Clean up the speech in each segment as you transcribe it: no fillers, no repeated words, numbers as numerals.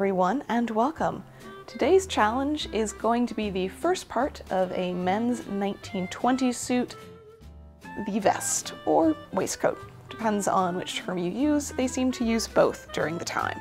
everyone and welcome. Today's challenge is going to be the first part of a men's 1920 suit, the vest or waistcoat. Depends on which term you use, they seem to use both during the time.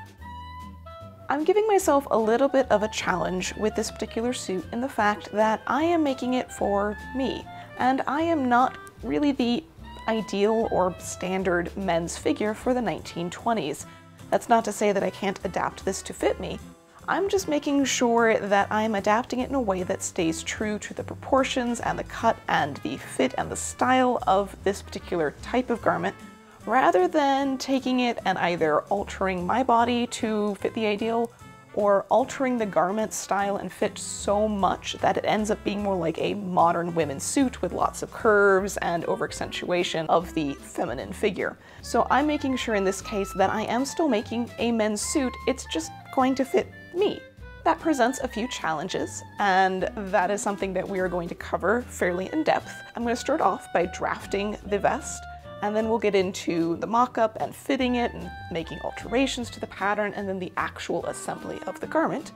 I'm giving myself a little bit of a challenge with this particular suit in the fact that I am making it for me, and I am not really the ideal or standard men's figure for the 1920s. That's not to say that I can't adapt this to fit me. I'm just making sure that I'm adapting it in a way that stays true to the proportions and the cut and the fit and the style of this particular type of garment, rather than taking it and either altering my body to fit the ideal or altering the garment style and fit so much that it ends up being more like a modern women's suit with lots of curves and over-accentuation of the feminine figure. So I'm making sure in this case that I am still making a men's suit, it's just going to fit me. That presents a few challenges, and that is something that we are going to cover fairly in depth. I'm going to start off by drafting the vest, and then we'll get into the mock-up and fitting it and making alterations to the pattern and then the actual assembly of the garment.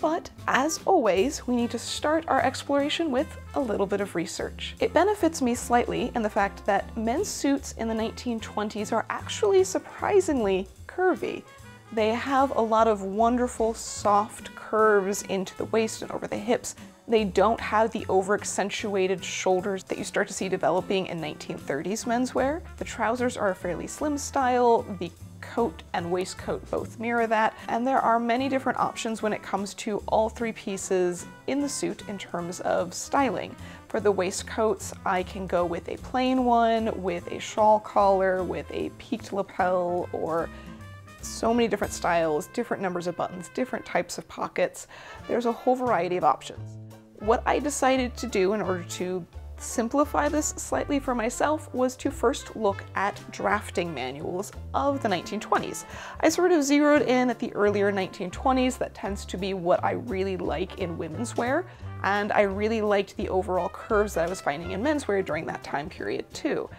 But as always, we need to start our exploration with a little bit of research. It benefits me slightly in the fact that men's suits in the 1920s are actually surprisingly curvy. They have a lot of wonderful soft curves into the waist and over the hips. They don't have the over-accentuated shoulders that you start to see developing in 1930s menswear. The trousers are a fairly slim style, the coat and waistcoat both mirror that, and there are many different options when it comes to all three pieces in the suit in terms of styling. For the waistcoats, I can go with a plain one, with a shawl collar, with a peaked lapel, or so many different styles, different numbers of buttons, different types of pockets. There's a whole variety of options. What I decided to do in order to simplify this slightly for myself was to first look at drafting manuals of the 1920s. I sort of zeroed in at the earlier 1920s. That tends to be what I really like in women's wear, and I really liked the overall curves that I was finding in menswear during that time period too.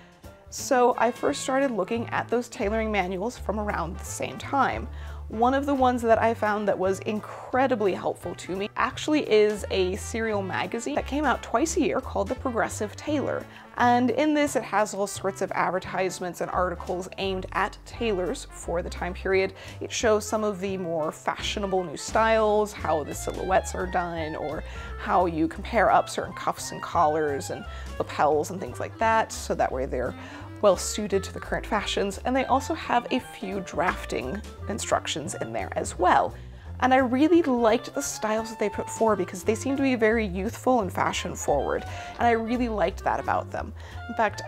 So I first started looking at those tailoring manuals from around the same time. One of the ones that I found that was incredibly helpful to me actually is a serial magazine that came out twice a year called the Progressive Tailor. And in this, it has all sorts of advertisements and articles aimed at tailors for the time period. It shows some of the more fashionable new styles, how the silhouettes are done, or how you compare up certain cuffs and collars and lapels and things like that, so that way they're well suited to the current fashions, and they also have a few drafting instructions in there as well. And I really liked the styles that they put forward because they seemed to be very youthful and fashion forward, and I really liked that about them. In fact,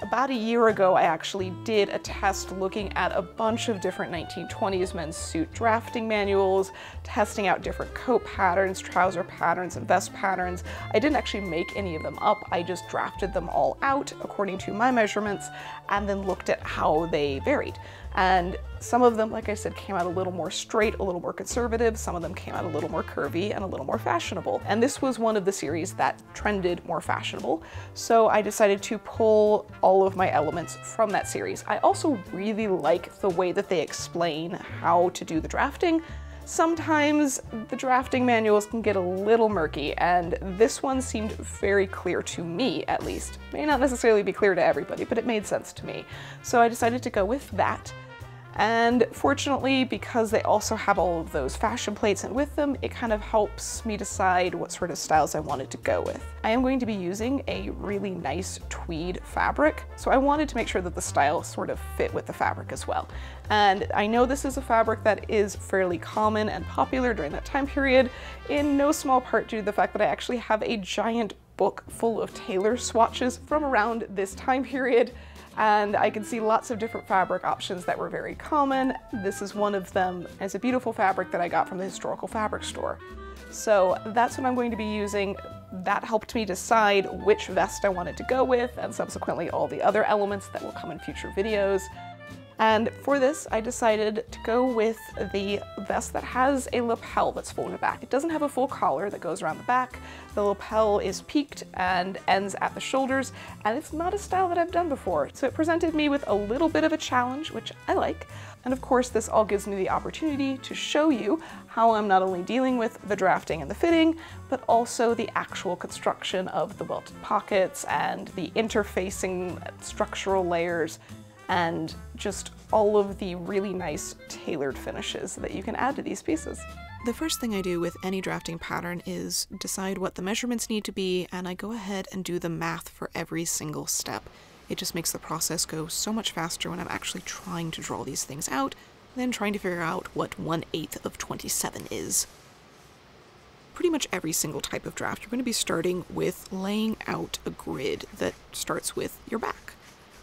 about a year ago, I actually did a test looking at a bunch of different 1920s men's suit drafting manuals, testing out different coat patterns, trouser patterns, and vest patterns. I didn't actually make any of them up. I just drafted them all out according to my measurements and then looked at how they varied. And some of them, like I said, came out a little more straight, a little more conservative. Some of them came out a little more curvy and a little more fashionable. And this was one of the series that trended more fashionable. So I decided to pull all of my elements from that series. I also really like the way that they explain how to do the drafting. Sometimes the drafting manuals can get a little murky, and this one seemed very clear to me, at least. May not necessarily be clear to everybody, but it made sense to me. So I decided to go with that. And fortunately, because they also have all of those fashion plates and with them, it kind of helps me decide what sort of styles I wanted to go with. I am going to be using a really nice tweed fabric, so I wanted to make sure that the style sort of fit with the fabric as well. And I know this is a fabric that is fairly common and popular during that time period, in no small part due to the fact that I actually have a giant book full of tailor swatches from around this time period. And I can see lots of different fabric options that were very common. This is one of them. It's a beautiful fabric that I got from the historical fabric store. So that's what I'm going to be using. That helped me decide which vest I wanted to go with, and subsequently all the other elements that will come in future videos. And for this, I decided to go with the vest that has a lapel that's folded back. It doesn't have a full collar that goes around the back. The lapel is peaked and ends at the shoulders, and it's not a style that I've done before. So it presented me with a little bit of a challenge, which I like. And of course, this all gives me the opportunity to show you how I'm not only dealing with the drafting and the fitting, but also the actual construction of the welted pockets and the interfacing structural layers, and just all of the really nice tailored finishes that you can add to these pieces. The first thing I do with any drafting pattern is decide what the measurements need to be, and I go ahead and do the math for every single step. It just makes the process go so much faster when I'm actually trying to draw these things out, than trying to figure out what 1/8 of 27 is. Pretty much every single type of draft, you're going to be starting with laying out a grid that starts with your back.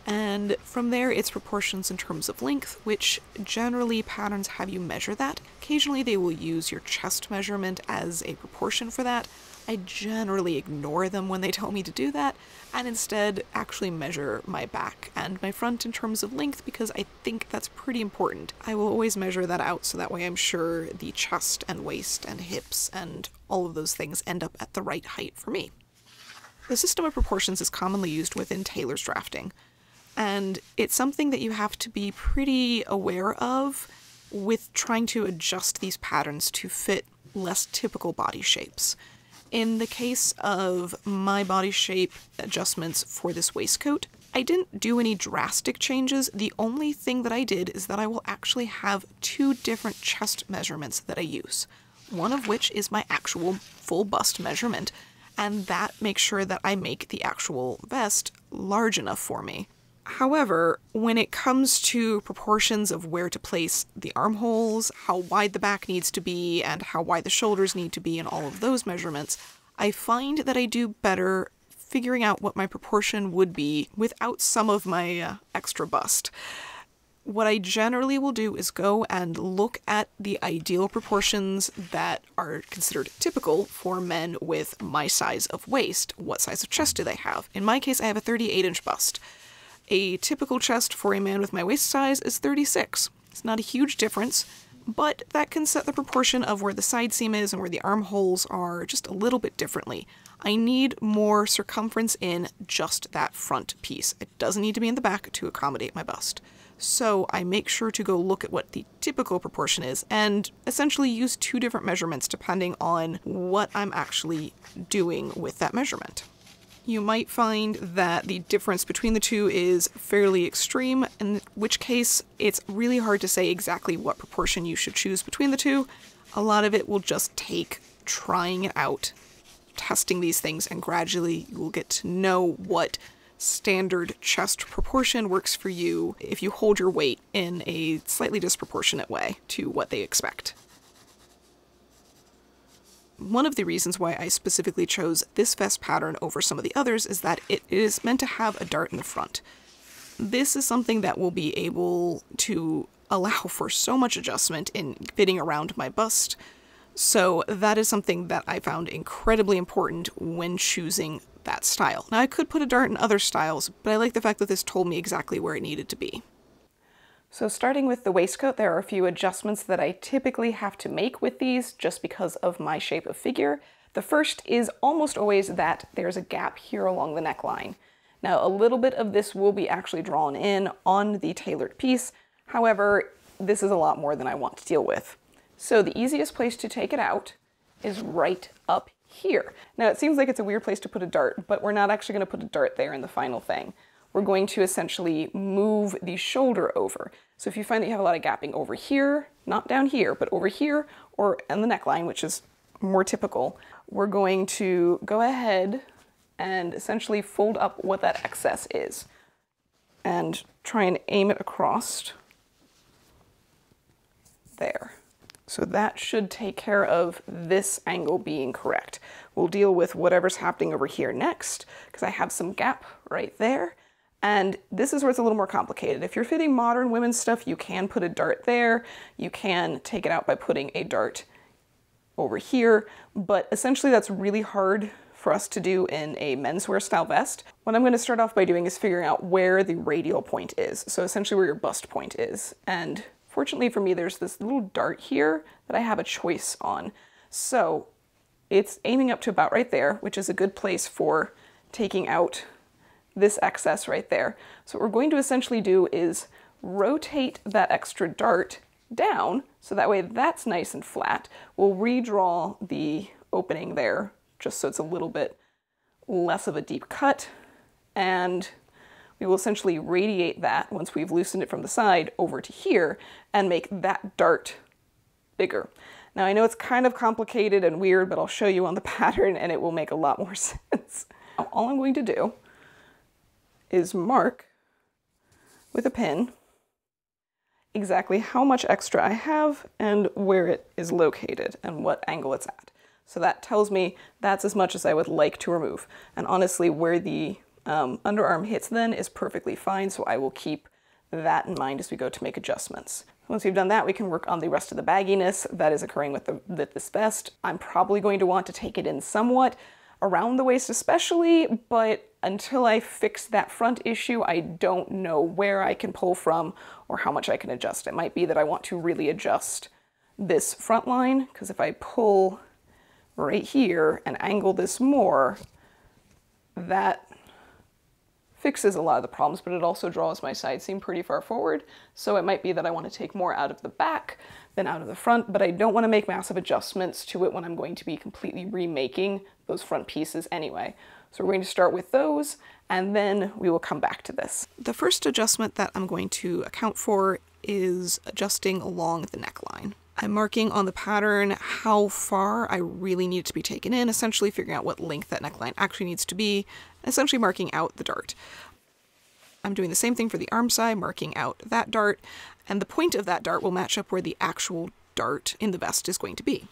And from there, it's proportions in terms of length, which generally patterns have you measure that. Occasionally they will use your chest measurement as a proportion for that. I generally ignore them when they tell me to do that, and instead actually measure my back and my front in terms of length, because I think that's pretty important. I will always measure that out, so that way I'm sure the chest and waist and hips and all of those things end up at the right height for me. The system of proportions is commonly used within tailor's drafting. And it's something that you have to be pretty aware of with trying to adjust these patterns to fit less typical body shapes. In the case of my body shape adjustments for this waistcoat, I didn't do any drastic changes. The only thing that I did is that I will actually have two different chest measurements that I use, one of which is my actual full bust measurement, and that makes sure that I make the actual vest large enough for me. However, when it comes to proportions of where to place the armholes, how wide the back needs to be, and how wide the shoulders need to be, and all of those measurements, I find that I do better figuring out what my proportion would be without some of my extra bust. What I generally will do is go and look at the ideal proportions that are considered typical for men with my size of waist. What size of chest do they have? In my case, I have a 38-inch bust. A typical chest for a man with my waist size is 36. It's not a huge difference, but that can set the proportion of where the side seam is and where the armholes are just a little bit differently. I need more circumference in just that front piece. It doesn't need to be in the back to accommodate my bust. So I make sure to go look at what the typical proportion is and essentially use two different measurements depending on what I'm actually doing with that measurement. You might find that the difference between the two is fairly extreme, in which case it's really hard to say exactly what proportion you should choose between the two. A lot of it will just take trying it out, testing these things, and gradually you will get to know what standard chest proportion works for you if you hold your weight in a slightly disproportionate way to what they expect. One of the reasons why I specifically chose this vest pattern over some of the others is that it is meant to have a dart in the front. This is something that will be able to allow for so much adjustment in fitting around my bust, so that is something that I found incredibly important when choosing that style. Now, I could put a dart in other styles, but I like the fact that this told me exactly where it needed to be. So starting with the waistcoat, there are a few adjustments that I typically have to make with these just because of my shape of figure. The first is almost always that there's a gap here along the neckline. Now, a little bit of this will be actually drawn in on the tailored piece. However, this is a lot more than I want to deal with. So the easiest place to take it out is right up here. Now, it seems like it's a weird place to put a dart, but we're not actually going to put a dart there in the final thing. We're going to essentially move the shoulder over. So if you find that you have a lot of gapping over here, not down here, but over here, or in the neckline, which is more typical, we're going to go ahead and essentially fold up what that excess is and try and aim it across there. So that should take care of this angle being correct. We'll deal with whatever's happening over here next, because I have some gap right there. And this is where it's a little more complicated. If you're fitting modern women's stuff, you can put a dart there. You can take it out by putting a dart over here, but essentially that's really hard for us to do in a menswear style vest. What I'm going to start off by doing is figuring out where the radial point is, so essentially where your bust point is. And fortunately for me, there's this little dart here that I have a choice on. So it's aiming up to about right there, which is a good place for taking out this excess right there. So what we're going to essentially do is rotate that extra dart down, so that way that's nice and flat. We'll redraw the opening there just so it's a little bit less of a deep cut, and we will essentially radiate that once we've loosened it from the side over to here and make that dart bigger. Now I know it's kind of complicated and weird, but I'll show you on the pattern and it will make a lot more sense. Now, all I'm going to do is mark with a pin exactly how much extra I have and where it is located and what angle it's at. So that tells me that's as much as I would like to remove. And honestly, where the underarm hits then is perfectly fine, so I will keep that in mind as we go to make adjustments. Once we've done that, we can work on the rest of the bagginess that is occurring with this vest. I'm probably going to want to take it in somewhat, around the waist especially, but until I fix that front issue, I don't know where I can pull from or how much I can adjust. It might be that I want to really adjust this front line, because if I pull right here and angle this more, that fixes a lot of the problems, but it also draws my side seam pretty far forward. So it might be that I want to take more out of the back than out of the front, but I don't want to make massive adjustments to it when I'm going to be completely remaking those front pieces anyway. So we're going to start with those, and then we will come back to this. The first adjustment that I'm going to account for is adjusting along the neckline. I'm marking on the pattern how far I really need it to be taken in, essentially figuring out what length that neckline actually needs to be, essentially marking out the dart. I'm doing the same thing for the armscye, marking out that dart, and the point of that dart will match up where the actual dart in the vest is going to be.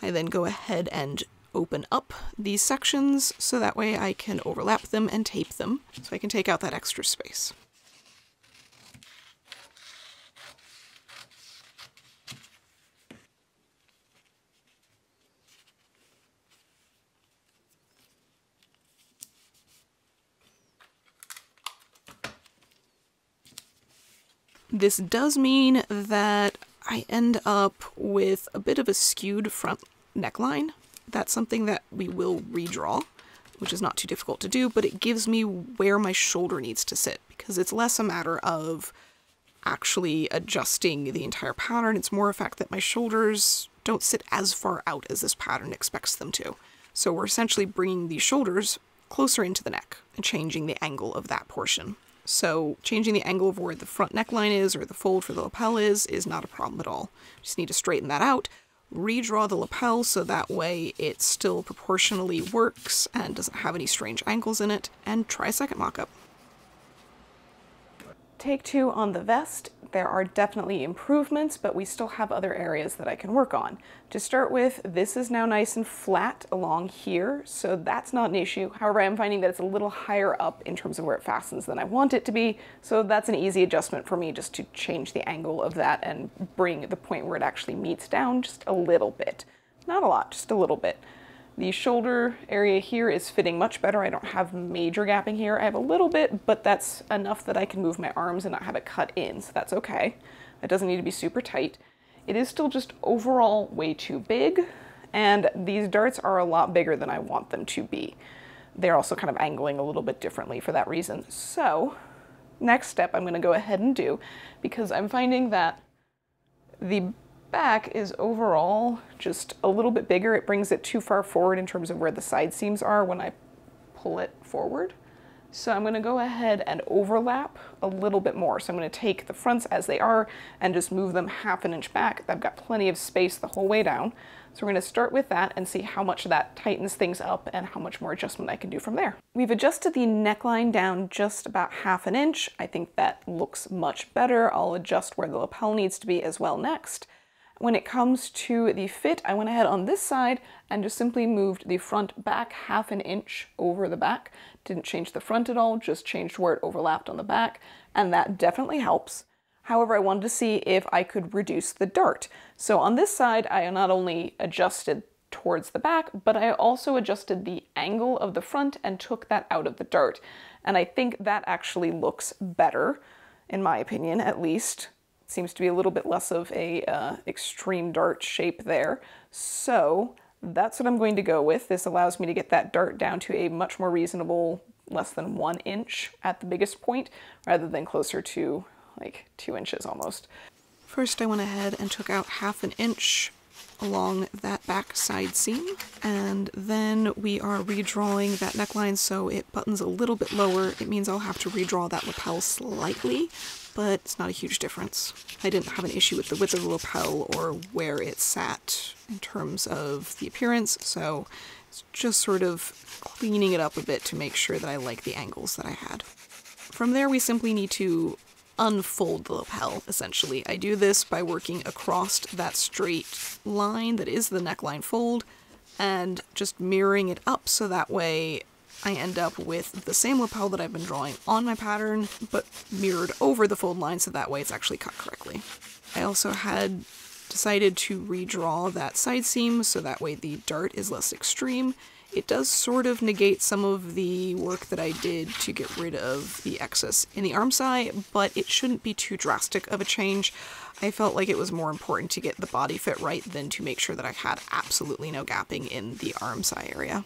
I then go ahead and open up these sections so that way I can overlap them and tape them so I can take out that extra space. This does mean that I end up with a bit of a skewed front neckline. That's something that we will redraw, which is not too difficult to do, but it gives me where my shoulder needs to sit, because it's less a matter of actually adjusting the entire pattern. It's more a fact that my shoulders don't sit as far out as this pattern expects them to. So we're essentially bringing the shoulders closer into the neck and changing the angle of that portion. So changing the angle of where the front neckline is or the fold for the lapel is not a problem at all. Just need to straighten that out, redraw the lapel so that way it still proportionally works and doesn't have any strange angles in it, and try a second mock-up. Take two on the vest. There are definitely improvements, but we still have other areas that I can work on. To start with, this is now nice and flat along here, so that's not an issue. However, I'm finding that it's a little higher up in terms of where it fastens than I want it to be, so that's an easy adjustment for me, just to change the angle of that and bring the point where it actually meets down just a little bit. Not a lot, just a little bit. The shoulder area here is fitting much better. I don't have major gapping here. I have a little bit, but that's enough that I can move my arms and not have it cut in, so that's okay. That doesn't need to be super tight. It is still just overall way too big, and these darts are a lot bigger than I want them to be. They're also kind of angling a little bit differently for that reason. So next step I'm going to go ahead and do, because I'm finding that the back is overall just a little bit bigger. It brings it too far forward in terms of where the side seams are when I pull it forward. So I'm going to go ahead and overlap a little bit more. So I'm going to take the fronts as they are and just move them half an inch back. I've got plenty of space the whole way down. So we're going to start with that and see how much that tightens things up and how much more adjustment I can do from there. We've adjusted the neckline down just about half an inch. I think that looks much better. I'll adjust where the lapel needs to be as well next. When it comes to the fit, I went ahead on this side and just simply moved the front back half an inch over the back. Didn't change the front at all, just changed where it overlapped on the back, and that definitely helps. However, I wanted to see if I could reduce the dart. So on this side, I not only adjusted towards the back, but I also adjusted the angle of the front and took that out of the dart. And I think that actually looks better, in my opinion at least. It seems to be a little bit less of a extreme dart shape there. So that's what I'm going to go with. This allows me to get that dart down to a much more reasonable, less than 1 inch at the biggest point, rather than closer to like 2 inches almost. First I went ahead and took out 1/2 inch along that back side seam, and then we are redrawing that neckline so it buttons a little bit lower. It means I'll have to redraw that lapel slightly, but it's not a huge difference. I didn't have an issue with the width of the lapel or where it sat in terms of the appearance, so it's just sort of cleaning it up a bit to make sure that I like the angles that I had. From there we simply need to unfold the lapel, essentially. I do this by working across that straight line that is the neckline fold and just mirroring it up, so that way I end up with the same lapel that I've been drawing on my pattern, but mirrored over the fold line, so that way it's actually cut correctly. I also had decided to redraw that side seam, so that way the dart is less extreme. It does sort of negate some of the work that I did to get rid of the excess in the armscye, but it shouldn't be too drastic of a change. I felt like it was more important to get the body fit right than to make sure that I had absolutely no gapping in the armscye area.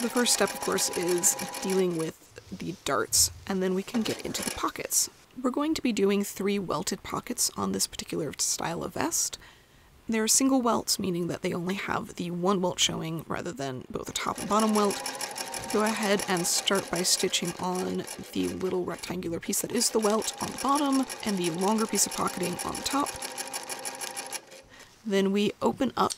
The first step, of course, is dealing with the darts, and then we can get into the pockets. We're going to be doing 3 welted pockets on this particular style of vest. They're single welts, meaning that they only have the one welt showing rather than both a top and bottom welt. Go ahead and start by stitching on the little rectangular piece that is the welt on the bottom and the longer piece of pocketing on the top. Then we open up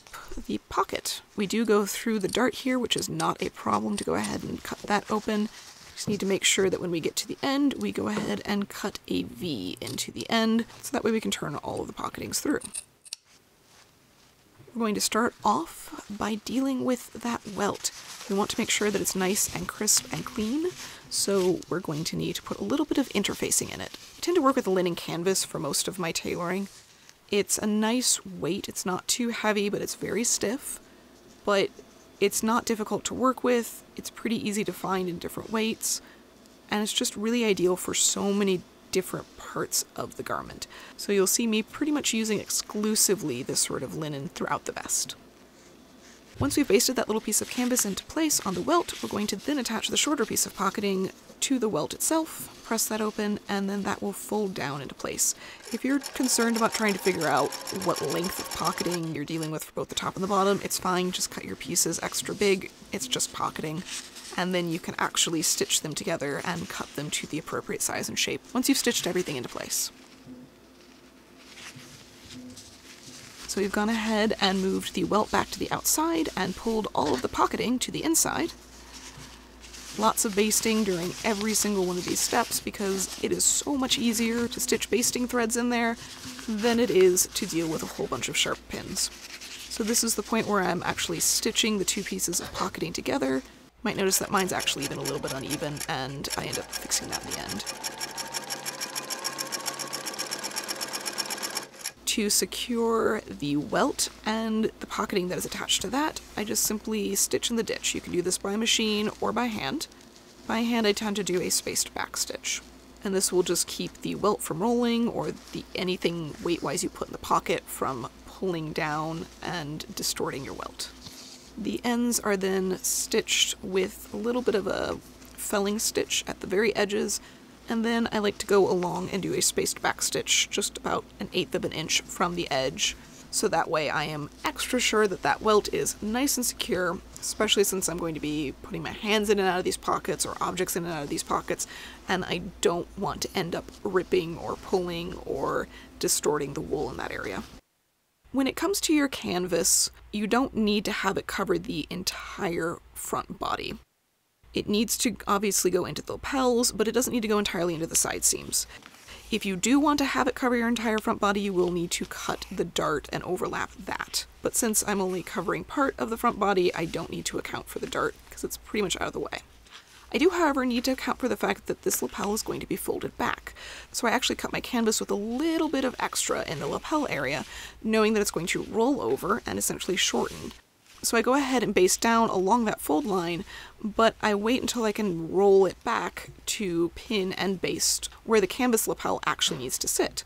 the pocket. We do go through the dart here, which is not a problem to go ahead and cut that open. Just need to make sure that when we get to the end, we go ahead and cut a V into the end, so that way we can turn all of the pocketings through. We're going to start off by dealing with that welt. We want to make sure that it's nice and crisp and clean, so we're going to need to put a little bit of interfacing in it. I tend to work with a linen canvas for most of my tailoring. It's a nice weight, it's not too heavy, but it's very stiff, but it's not difficult to work with, it's pretty easy to find in different weights, and it's just really ideal for so many different parts of the garment. So you'll see me pretty much using exclusively this sort of linen throughout the vest. Once we've basted that little piece of canvas into place on the welt, we're going to then attach the shorter piece of pocketing to the welt itself, press that open, and then that will fold down into place. If you're concerned about trying to figure out what length of pocketing you're dealing with for both the top and the bottom, it's fine, just cut your pieces extra big, it's just pocketing, and then you can actually stitch them together and cut them to the appropriate size and shape once you've stitched everything into place. So we've gone ahead and moved the welt back to the outside and pulled all of the pocketing to the inside. Lots of basting during every single one of these steps, because it is so much easier to stitch basting threads in there than it is to deal with a whole bunch of sharp pins. So this is the point where I'm actually stitching the two pieces of pocketing together. You might notice that mine's actually been a little bit uneven, and I end up fixing that in the end. To secure the welt and the pocketing that is attached to that, I just simply stitch in the ditch. You can do this by machine or by hand. By hand I tend to do a spaced back stitch, and this will just keep the welt from rolling or anything weight-wise you put in the pocket from pulling down and distorting your welt. The ends are then stitched with a little bit of a felling stitch at the very edges, and then I like to go along and do a spaced back stitch just about 1/8 of an inch from the edge, so that way I am extra sure that that welt is nice and secure, especially since I'm going to be putting my hands in and out of these pockets or objects in and out of these pockets, and I don't want to end up ripping or pulling or distorting the wool in that area. When it comes to your canvas, you don't need to have it cover the entire front body. It needs to obviously go into the lapels, but it doesn't need to go entirely into the side seams. If you do want to have it cover your entire front body, you will need to cut the dart and overlap that. But since I'm only covering part of the front body, I don't need to account for the dart because it's pretty much out of the way. I do, however, need to account for the fact that this lapel is going to be folded back. So I actually cut my canvas with a little bit of extra in the lapel area, knowing that it's going to roll over and essentially shorten. So I go ahead and baste down along that fold line, but I wait until I can roll it back to pin and baste where the canvas lapel actually needs to sit.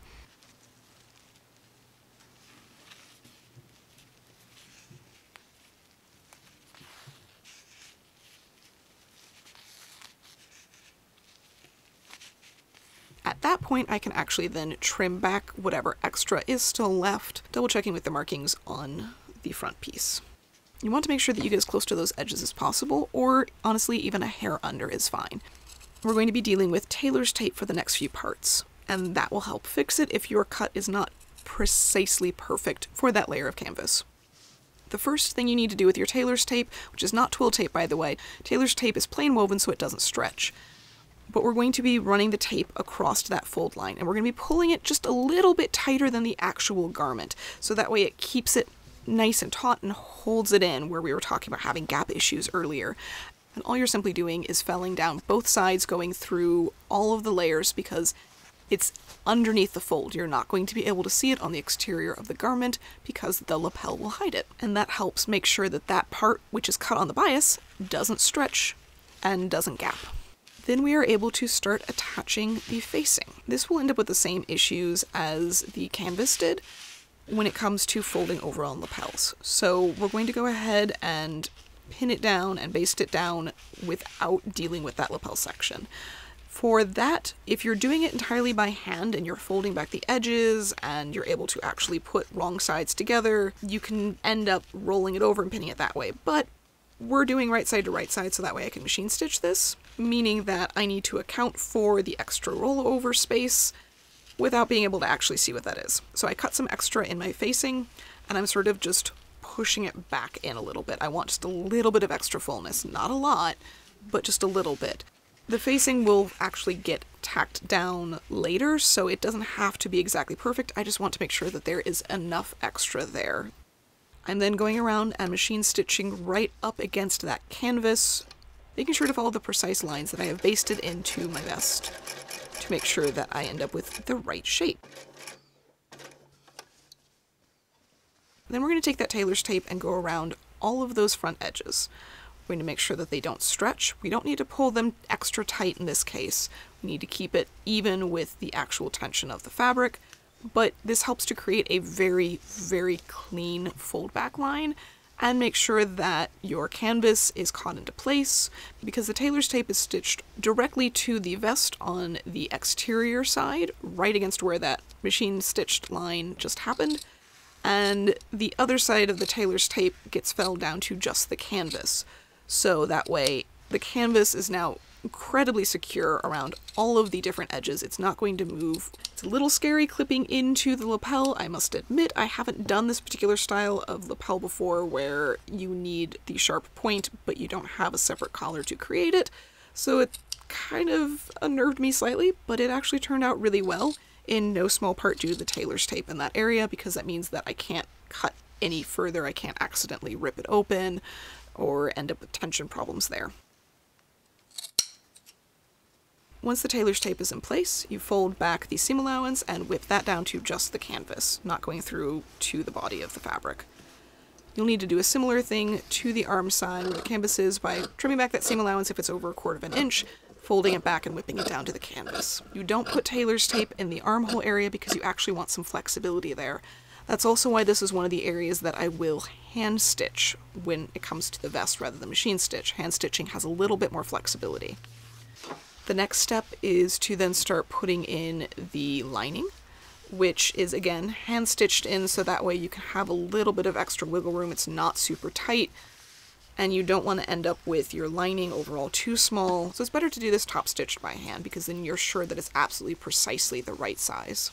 At that point, I can actually then trim back whatever extra is still left, double checking with the markings on the front piece. You want to make sure that you get as close to those edges as possible, or honestly, even a hair under is fine. We're going to be dealing with tailor's tape for the next few parts, and that will help fix it if your cut is not precisely perfect for that layer of canvas. The first thing you need to do with your tailor's tape, which is not twill tape by the way, tailor's tape is plain woven so it doesn't stretch. But we're going to be running the tape across that fold line, and we're going to be pulling it just a little bit tighter than the actual garment, so that way it keeps it nice and taut and holds it in where we were talking about having gap issues earlier. And all you're simply doing is felling down both sides, going through all of the layers because it's underneath the fold. You're not going to be able to see it on the exterior of the garment because the lapel will hide it. And that helps make sure that that part, which is cut on the bias, doesn't stretch and doesn't gap. Then we are able to start attaching the facing. This will end up with the same issues as the canvas did when it comes to folding over on lapels. So we're going to go ahead and pin it down and baste it down without dealing with that lapel section. For that, if you're doing it entirely by hand and you're folding back the edges and you're able to actually put wrong sides together, you can end up rolling it over and pinning it that way. But we're doing right side to right side, so that way I can machine stitch this, meaning that I need to account for the extra rollover space without being able to actually see what that is. So I cut some extra in my facing, and I'm sort of just pushing it back in a little bit. I want just a little bit of extra fullness, not a lot, but just a little bit. The facing will actually get tacked down later, so it doesn't have to be exactly perfect. I just want to make sure that there is enough extra there. I'm then going around and machine stitching right up against that canvas, making sure to follow the precise lines that I have basted into my vest to make sure that I end up with the right shape. Then we're going to take that tailor's tape and go around all of those front edges. We're going to make sure that they don't stretch. We don't need to pull them extra tight in this case. We need to keep it even with the actual tension of the fabric. But this helps to create a very, very clean fold back line and make sure that your canvas is caught into place because the tailor's tape is stitched directly to the vest on the exterior side, right against where that machine stitched line just happened. And the other side of the tailor's tape gets felled down to just the canvas. So that way the canvas is now incredibly secure around all of the different edges. It's not going to move. It's a little scary clipping into the lapel, I must admit. I haven't done this particular style of lapel before where you need the sharp point, but you don't have a separate collar to create it. So it kind of unnerved me slightly, but it actually turned out really well, in no small part due to the tailor's tape in that area, because that means that I can't cut any further. I can't accidentally rip it open or end up with tension problems there. Once the tailor's tape is in place, you fold back the seam allowance and whip that down to just the canvas, not going through to the body of the fabric. You'll need to do a similar thing to the arm side where the canvas is by trimming back that seam allowance if it's over 1/4 inch, folding it back and whipping it down to the canvas. You don't put tailor's tape in the armhole area because you actually want some flexibility there. That's also why this is one of the areas that I will hand stitch when it comes to the vest rather than machine stitch. Hand stitching has a little bit more flexibility. The next step is to then start putting in the lining, which is again hand stitched in so that way you can have a little bit of extra wiggle room. It's not super tight and you don't want to end up with your lining overall too small. So it's better to do this top stitched by hand because then you're sure that it's absolutely precisely the right size.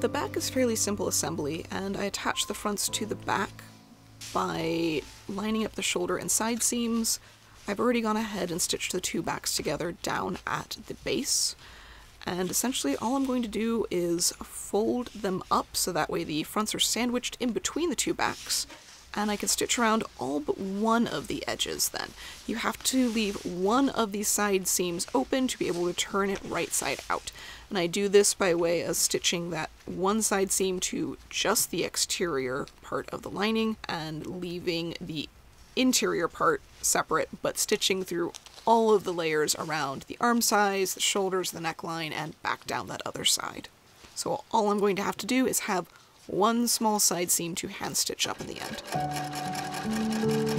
The back is fairly simple assembly, and I attach the fronts to the back by lining up the shoulder and side seams. I've already gone ahead and stitched the two backs together down at the base, and essentially all I'm going to do is fold them up so that way the fronts are sandwiched in between the two backs, and I can stitch around all but one of the edges then. You have to leave one of the side seams open to be able to turn it right side out. And I do this by way of stitching that one side seam to just the exterior part of the lining and leaving the interior part separate, but stitching through all of the layers around the arm size, the shoulders, the neckline, and back down that other side. So all I'm going to have to do is have one small side seam to hand stitch up in the end.